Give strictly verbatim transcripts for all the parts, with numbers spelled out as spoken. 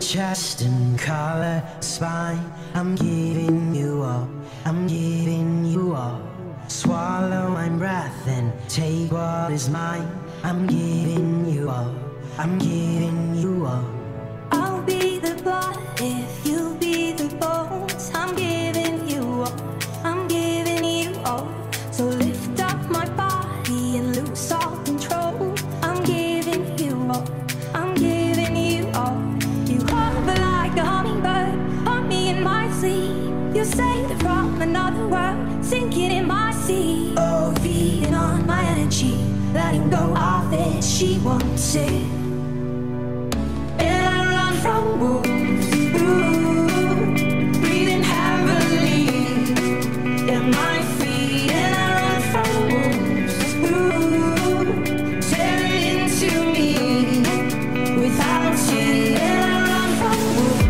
chest and collar, spine. I'm giving you all, I'm giving you all. Swallow my breath and take what is mine. I'm giving you all, I'm giving you all. I'll be the blood if you'll be the bones. I'm giving you all, I'm giving you all. So lift up my body and lose all control. I'm giving you all, I'm giving you all. You hover like a hummingbird on me in my sleep. You saved it from another world, sinking in my sea. Oh, feeding on my energy, letting go of it, she wants it. And I run from wounds, ooh, breathing heavily in my feet. And I run from wounds, ooh, tearing into me without you. And I run from wounds.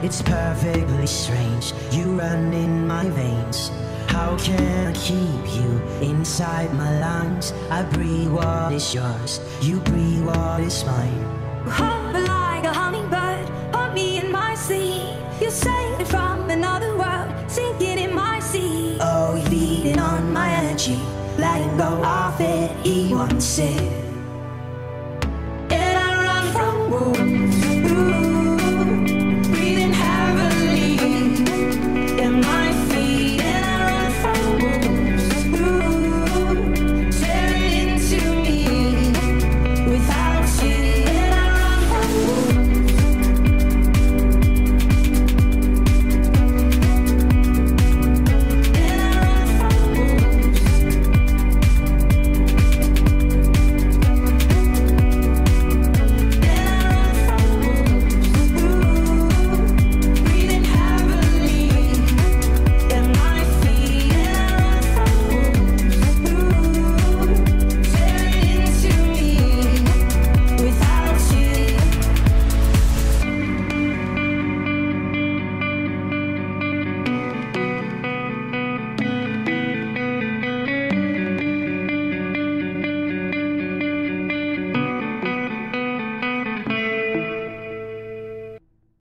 It's perfectly strange, you run in my veins. How can I keep you inside my lungs? I breathe what is yours, you breathe what is mine. Hover like a hummingbird, hold me in my sleep. You saved it from another world, sinking in my sea. Oh, you're feeding on my energy, letting go of it, he wants it.